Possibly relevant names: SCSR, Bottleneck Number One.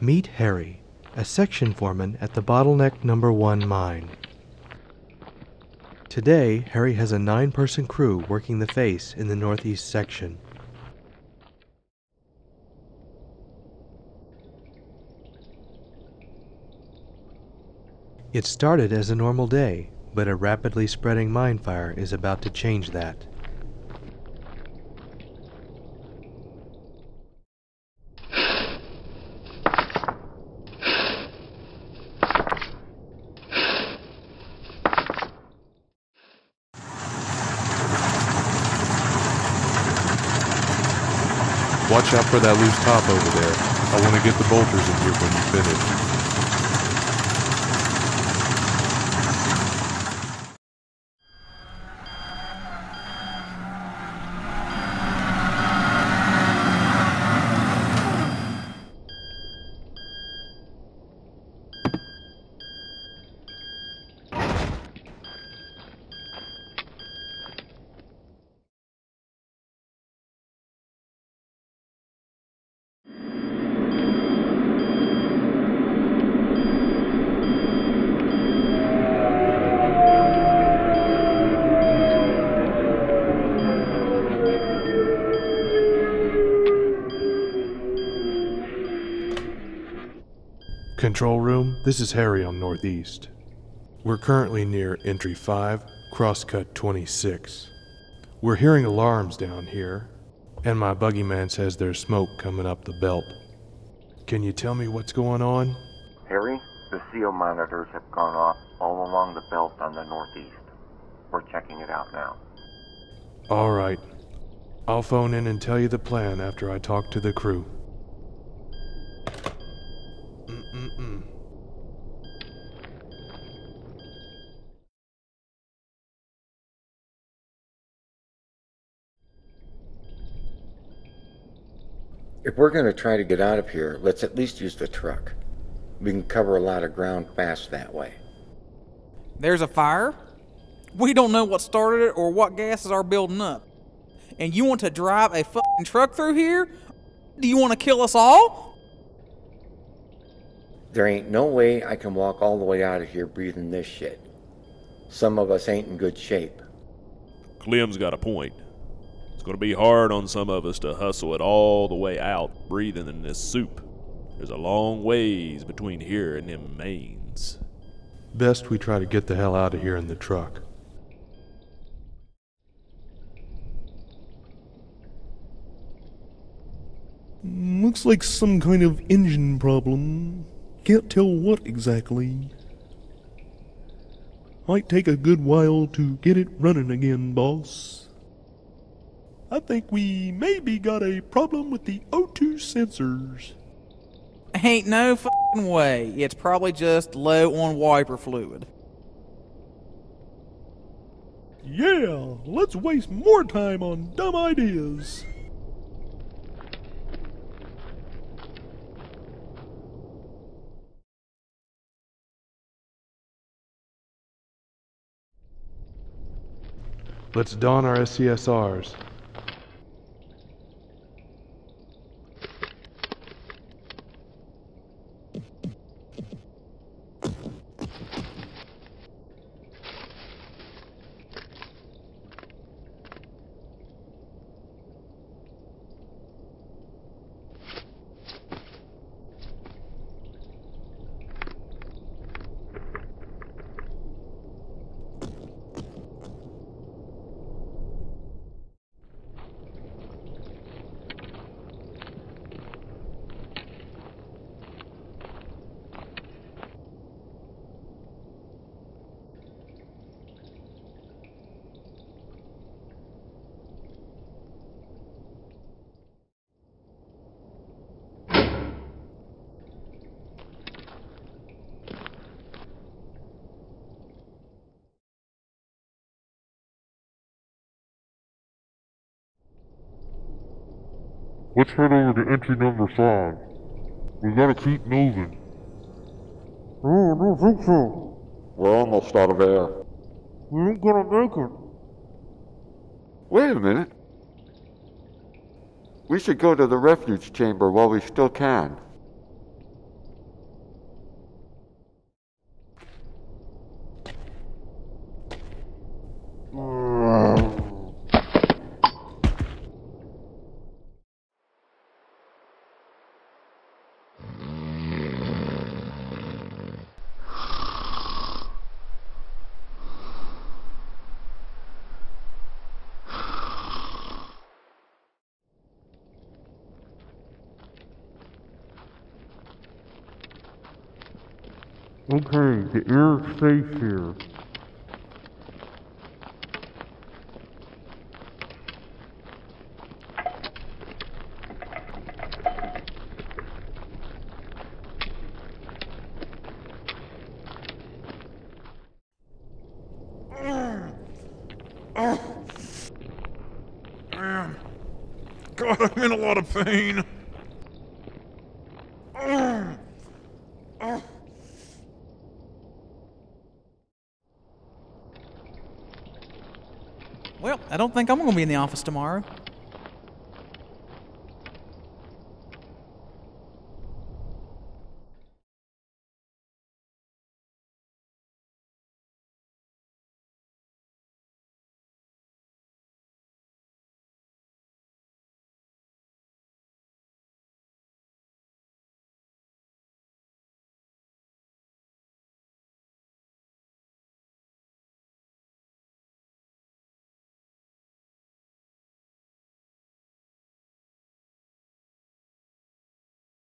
Meet Harry, a section foreman at the Bottleneck Number One mine. Today, Harry has a 9-person crew working the face in the northeast section. It started as a normal day, but a rapidly spreading mine fire is about to change that. Watch out for that loose top over there. I want to get the bolters in here when you finish. Control room, this is Harry on Northeast. We're currently near entry 5, crosscut 26. We're hearing alarms down here, and my buggy man says there's smoke coming up the belt. Can you tell me what's going on? Harry, the CO monitors have gone off all along the belt on the Northeast. We're checking it out now. All right. I'll phone in and tell you the plan after I talk to the crew. If we're going to try to get out of here, let's at least use the truck. We can cover a lot of ground fast that way. There's a fire? We don't know what started it or what gases are building up. And you want to drive a fucking truck through here? Do you want to kill us all? There ain't no way I can walk all the way out of here breathing this shit. Some of us ain't in good shape. Clem's got a point. It's going to be hard on some of us to hustle it all the way out, breathing in this soup. There's a long ways between here and them mains. Best we try to get the hell out of here in the truck. Looks like some kind of engine problem. Can't tell what exactly. Might take a good while to get it running again, boss. I think we maybe got a problem with the O2 sensors. Ain't no f***ing way. It's probably just low on wiper fluid. Yeah, let's waste more time on dumb ideas. Let's don our SCSRs. Let's head over to entry number 5. We gotta keep moving. Oh, I don't think so. We're almost out of air. We ain't gonna make it. Wait a minute. We should go to the refuge chamber while we still can. Okay, the air is safe here. God, I'm in a lot of pain. Well, I don't think I'm gonna be in the office tomorrow.